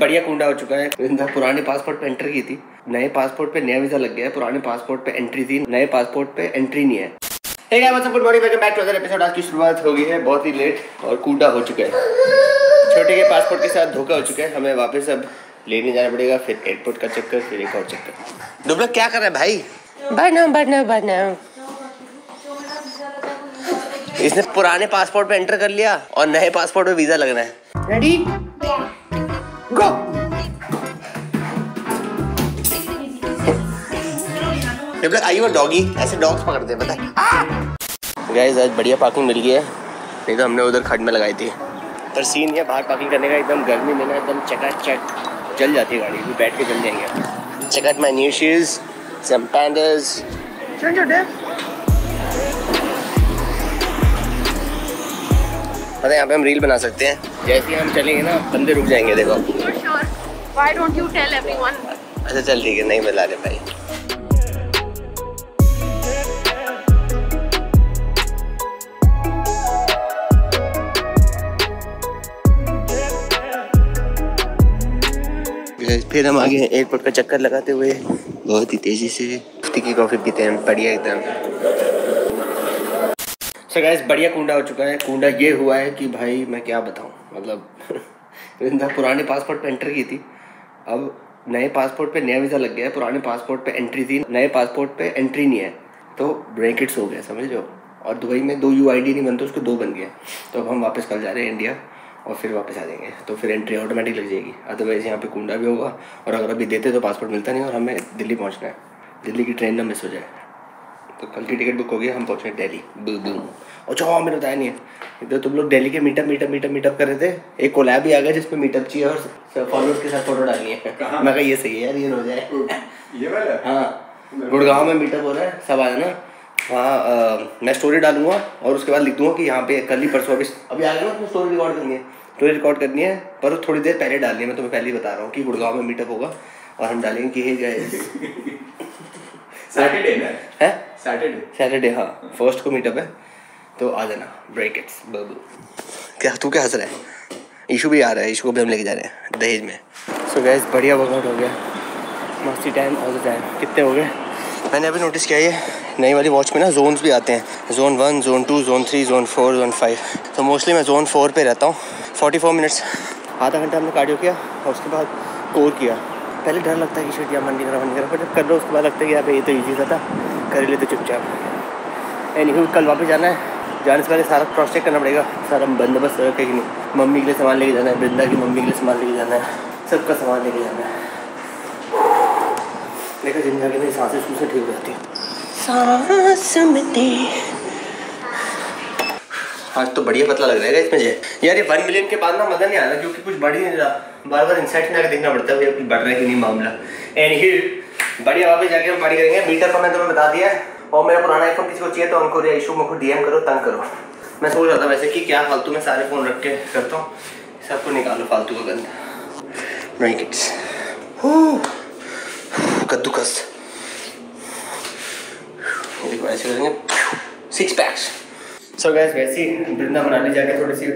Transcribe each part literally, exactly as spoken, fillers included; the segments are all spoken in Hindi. बढ़िया कुंडा हो चुका है। पुराने पासपोर्ट पे एंट्री की थी, नए पासपोर्ट पे नया वीजा लग गया है। पुराने पासपोर्ट पे एंट्री थी, नए पासपोर्ट पे एंट्री नहीं है। Hey guys, good morning, welcome back to other episode. आज की शुरुआत हो गई है बहुत ही लेट और कूड़ा हो चुका है। छोटे के पासपोर्ट के साथ धोखा हो चुका है, हमें वापस अब लेने जाना पड़ेगा, फिर एयरपोर्ट का चक्कर, फिर एक और चक्कर। दुबला क्या कर रहा है भाई? बढ़ना बढ़ना बढ़ना इसने पुराने पासपोर्ट पे एंटर कर लिया और नए पासपोर्ट पे वीजा लगना है। रेडी गो। आई वो डॉगी, ऐसे डॉग्स पकड़ते हैं पता। गाइस आज बढ़िया पार्किंग मिल गई है, नहीं तो हमने उधर खड्ड में लगाई थी। पर सीन ये बाहर पार्किंग करने का, एकदम गर्मी में ना एकदम चकाचक जल जाती है गाड़ी, भी बैठ के जल जाएंगे आप। Check out my new shoes, some pandals. पता यहाँ पे हम रील बना सकते हैं, जैसे हम चलेंगे ना बंदे रुक जाएंगे। देखो अच्छा चल ठीक है, नहीं मिला रहे भाई। फिर हम आगे एयरपोर्ट का चक्कर लगाते हुए बहुत ही तेजी से टिक्की कॉफी पीते हैं, बढ़िया एकदम। सो गाइस बढ़िया कुंडा हो चुका है। कुंडा ये हुआ है कि भाई मैं क्या बताऊं, मतलब पुराने पासपोर्ट पे एंट्री की थी, अब नए पासपोर्ट पे नया वीज़ा लग गया है। पुराने पासपोर्ट पे एंट्री थी, नए पासपोर्ट पे एंट्री नहीं है, तो ब्रैकेट्स हो गया समझ लो। और दुबई में दो यू आई डी नहीं बनते, उसको दो बन गया। तो अब हम वापस कल जा रहे हैं इंडिया और फिर वापस आ जाएंगे, तो फिर एंट्री ऑटोमेटिक लग जाएगी। अदरवाइज़ यहाँ पे कुंडा भी होगा, और अगर अभी देते तो पासपोर्ट मिलता नहीं, और हमें दिल्ली पहुँचना है। दिल्ली की ट्रेन ना मिस हो जाए, तो कल की टिकट बुक हो गई, हम पहुँचेंगे दिल्ली। बूम। और जो मैंने बताया नहीं है, इधर तुम लोग दिल्ली के मीटअप मीटअप मीटअप मीटअप कर रहे थे, एक कोलैब भी आ गया जिसमें मीटअप चाहिए और फॉलोअर्स के साथ फोटो डालनी है। मैं कहा ये सही है यार, ये हो जाए। हाँ गुड़गांव में मीटअप हो रहा है, सब आया ना वहाँ। मैं स्टोरी डालूंगा और उसके बाद लिख दूंगा कि यहाँ पे कल ही परसों अभी अभी आ गया ना, उसमें स्टोरी रिकॉर्ड करनी है। स्टोरी रिकॉर्ड करनी है पर थोड़ी देर पहले डालनी है। मैं तुम्हें पहले ही बता रहा हूँ कि गुड़गांव में मीटअप होगा और हम डालेंगे कि हे गाइस सैटरडे ना है, सैटरडे सैटरडे हाँ फर्स्ट को मीटअप है, तो आ जाना। ब्रैकेट्स बबू क्या तू क्या हंस रहा है? ईशू भी आ रहा है, ईशू को भी हम लेके जा रहे हैं दहेज में। सो गाइस बढ़िया वर्कआउट हो गया, मस्ती टाइम ऑल द टाइम। कितने हो गए? मैंने अभी नोटिस किया ये नई वाली वॉच में ना जोन्स भी आते हैं, zone one, zone two, zone three, zone four, zone five. तो मोस्टली मैं जोन फोर पे रहता हूँ। फोर्टी फोर मिनट्स, आधा घंटा हमने कार्डियो किया और उसके बाद कोर किया। पहले डर लगता है कि शिट यार मन नहीं करा मन नहीं करा पर जब कर लो उसके बाद लगता है कि यार ये तो ईजी सा था, कर लेते चुपचाप। एनीहू कल वापस जाना है, जाने से पहले सारा क्रॉस चेक करना पड़ेगा, सारा बंदोबस्त रखे कि नहीं। मम्मी के लिए सामान लेके जाना है, वृंदा की मम्मी के लिए सामान लेके जाना है, सबका सामान लेके जाना है। देखा जिम जाके मेरी सांसें उसमें ठीक हो जाती है। सांस आज तो बढ़िया पतला लग रहा है इसमें यार। ये वन मिलियन के बाद ना मजा नहीं आ रहा, क्योंकि कुछ बढ़ ही नहीं रहा। बार बार इंसाइट में आकर देखना पड़ता है कुछ बढ़ रहा है कि नहीं मामला। एंड ही बढ़िया वापस जाके हम पार्टी करेंगे। मीटर पर मैंने तुम्हें बता दिया है, और मेरा पुराना आईफोन किसी को चाहिए तो उनको इशू मुझको डीएम करो, तंग करो। मैं सोच रहा था वैसे कि क्या फालतू में सारे फ़ोन रख के करता हूँ, सबको निकालो फालतू का गंदा। ब्रैकेट्स कद्दूकस ऐसे करेंगे, सिक्स पैक्स। सो गाइस वैसे ही वृंदा मनाली जाके थोड़ी सी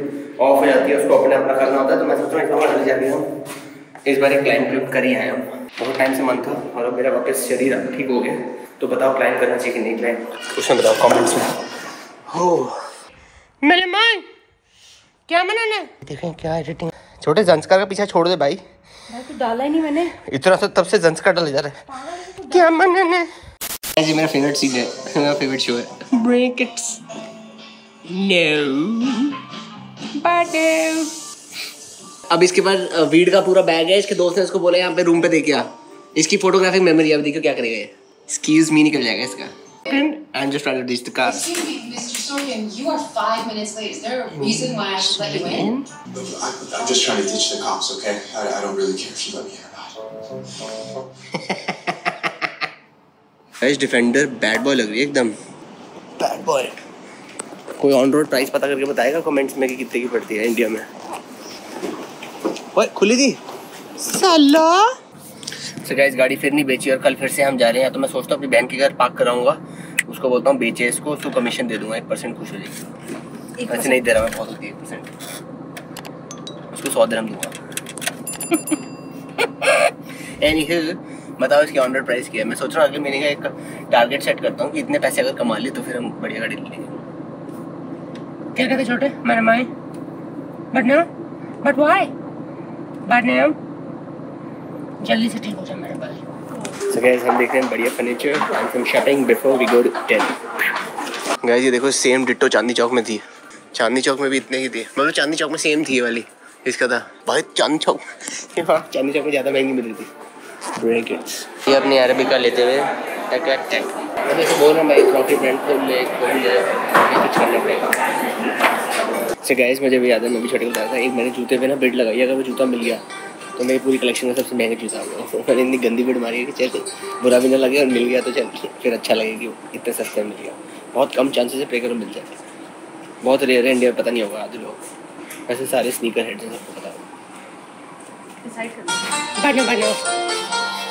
ऑफ हो जाती है, उसको अपने अपना करना होता है। तो मैं सोच रहा हूँ मनाली जाके हम इस बार एक क्लाइंब ट्रिप कर ही आए हम, बहुत टाइम से मन था। और अब मेरा वापस शरीर ठीक हो गया, तो बताओ क्लाइंब करना चाहिए कि नहीं क्लाइंब, उसमें बताओ कमेंट्स में। हो मेलमान क्या मनाना देखें क्या एडिटिंग। छोटे जंस्कार का पीछा छोड़ दे भाई, तो डाला ही नहीं मैंने इतना सा, तब से जंस्कार डाले जा रहा है। क्या मनाना जी, मेरा फेवरेट सीन है, मेरा फेवरेट शो है ब्रेकेट्स। नो बट अब इसके बाद वीड का पूरा बैग है, इसके दोस्त ने इसको बोला यहाँ पे रूम पे दे क्या, इसकी फोटोग्राफिक मेमोरी। अब देखो क्या करेगा ये, एक्सक्यूज मी निकल जाएगा इसका। I am just trying to reach the car. Mister Sorkin, you are five minutes late. Is there a reason why I should let you in? I'm just trying to ditch the cops, okay? I, I don't really care if you let me in or not. Defender bad boy लग रही है एकदम, बैड बॉय। कोई ऑन रोड प्राइस पता करके बताएगा कमेंट्स में कि कितने की पड़ती है इंडिया में। ओए खुली थी साला। सो गाइस गाड़ी फिर नहीं बेची और कल फिर से हम जा रहे हैं। तो मैं सोचता हूँ अपनी बहन के घर पार्क कराऊंगा, उसको बोलता हूँ बेचे इसको, उसको कमीशन दे दूंगा, एक परसेंट खुश हो जाएगी। वैसे नहीं दे रहा मैं, बहुत होती है एक परसेंट, उसको सौ दिरहम दूंगा। एनीहू बताओ इसकी ऑनर प्राइस क्या है। मैं सोच रहा हूँ अगले महीने का एक टारगेट सेट करता हूँ कि इतने पैसे अगर कमा लिए तो फिर हम बढ़िया गाड़ी ले लेंगे। क्या कहते छोटे मेरे my but no but why but no जल्दी से ठीक हो जाए मेरे भाई। So guys, हम देख रहे हैं बढ़िया furniture and some shopping before we go to Delhi। Guys, ये देखो सेम डिट्टो चांदनी चौक में थी। चांदनी चौक में भी इतने ही थे, मतलब चांदनी चौक में सेम थी वाली इसका था भाई। चांदनी चौक चांदनी चौक में ज़्यादा महंगी मिल रही थी ब्रैकेट्स। ये अपनी अरबी का लेते हुए बोल रहा हूँ भाई, प्रॉफिट ब्रांड कुछ करना पड़ेगा। So guys, मुझे भी याद है मैं भी छोटे को बताया था, एक मैंने जूते पे ना बिड लगाई, अगर वो जूता मिल गया तो मेरी पूरी कलेक्शन में सबसे महंगा चीज़ आ गया। तो मैंने इतनी गंदी भीड़ मारी है कि चल बुरा भी ना लगे और मिल गया तो चल फिर अच्छा लगेगी। इतने सस्ते मिल गया, बहुत कम चांसेस है प्रेकर में मिल जाता है, बहुत रेयर है इंडिया में, पता नहीं होगा आधे लोग। वैसे सारे स्नीकर हेड हैं सबको पता होगा।